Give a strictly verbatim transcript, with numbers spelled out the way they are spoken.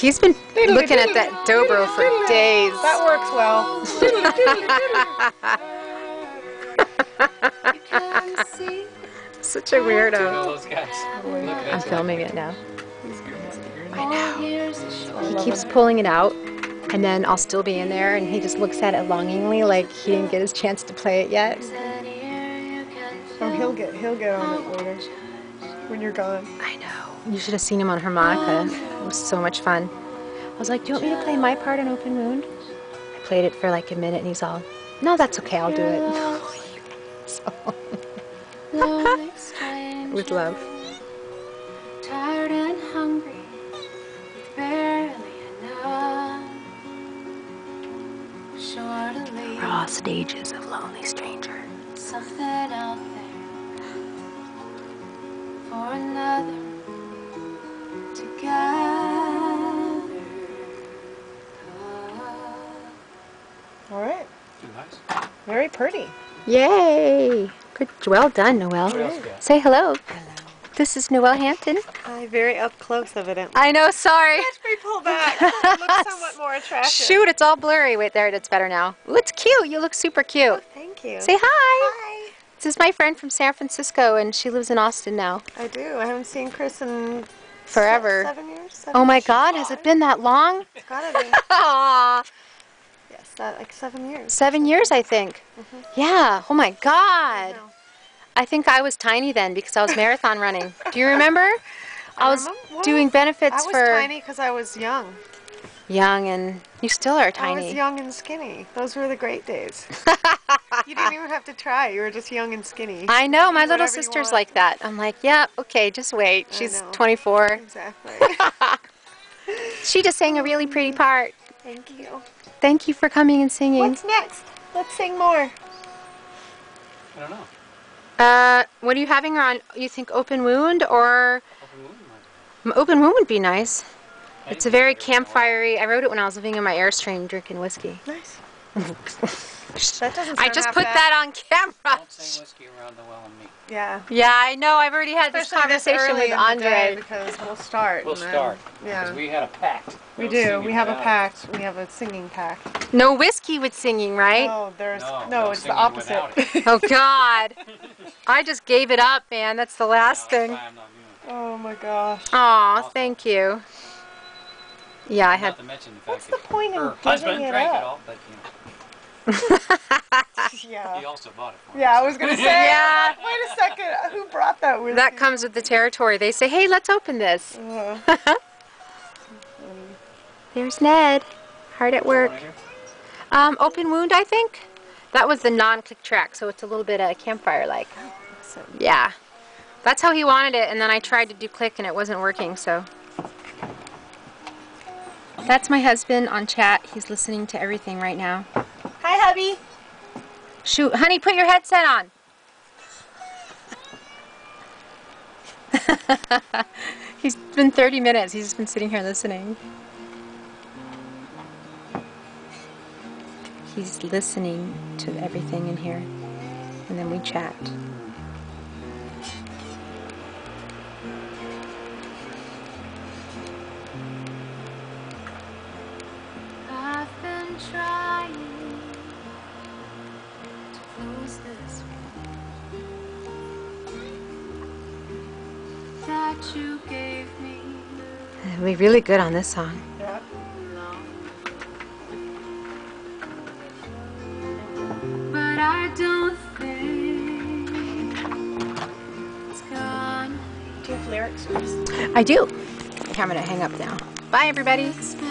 He's been diddly looking diddly at that dobro for diddly. days. That works well. Such a weirdo. I'm filming it now. I know. He keeps pulling it out, and then I'll still be in there, and he just looks at it longingly, like he didn't get his chance to play it yet. Oh, he'll get he'll get on it later when you're gone. I know. You should have seen him on harmonica. It was so much fun. I was like, do you want me to play my part in Open Wound? I played it for like a minute, and he's all, no, that's okay, I'll do it. So. With love. Tired and hungry. Raw stages of Lonely Stranger. Something out there for another together. All right. Nice. Very pretty. Yay! Good. Well done, Noelle. Say hello. Hello. This is Noelle Hampton. I'm very up close, evidently. I know, sorry. Let me pull back. It looks somewhat more attractive. Shoot, it's all blurry. Wait, there, it's better now. Ooh, it's cute. You look super cute. Oh, thank you. Say hi. Hi. This is my friend from San Francisco, and she lives in Austin now. I do. I haven't seen Chris in forever. Seven years? Seven oh, my God. Five? Has it been that long? It's got to be. Aww. Yes, uh, like seven years. Seven years, I think. Mm-hmm. Yeah. Oh, my God. I know. I think I was tiny then because I was marathon running. Do you remember? I, I was remember, doing benefits I was for... I was tiny because I was young. Young and... You still are tiny. I was young and skinny. Those were the great days. You didn't even have to try. You were just young and skinny. I know. My little sister's like that. I'm like, yeah, okay, just wait. She's twenty-four. Exactly. She just sang a really pretty part. Thank you. Thank you for coming and singing. What's next? Let's sing more. I don't know. Uh, what are you having her on? You think Open Wound or? Open Wound, might be. Open Wound would be nice. I it's a very campfirey. I wrote it when I was living in my Airstream drinking whiskey. Nice. That doesn't I just put bad. that on camera. Don't say whiskey around the well and me. Yeah. Yeah, I know. I've already had Especially this conversation this with Andre because we'll start. We'll start. Yeah. Because we had a pact. We do. We have a pact. We have a singing pact. No whiskey with singing, right? No, there's no. No, it's the opposite. It. Oh God. I just gave it up, man. That's the last no, thing. Oh my gosh. Aw, awesome. Thank you. Yeah, I had. What's the point in giving it up? Yeah. He also bought it for me. Yeah, I was going to say, yeah. Wait a second, who brought that with That me? comes with the territory. They say, hey, let's open this. Uh-huh. There's Ned, hard at work. Um, Open Wound, I think. That was the non-click track, so it's a little bit uh, campfire-like. Oh, awesome. Yeah. That's how he wanted it, and then I tried to do click, and it wasn't working, so. That's my husband on chat. He's listening to everything right now. Hi, hubby. Shoot, honey, put your headset on. He's been thirty minutes. He's just been sitting here listening. He's listening to everything in here. And then we chat. I've been trying. Who's this one that you gave me? It'll be really good on this song. Yeah. No. But I don't think it's gone. Do you have lyrics? I do. Okay, I'm gonna hang up now. Bye, everybody.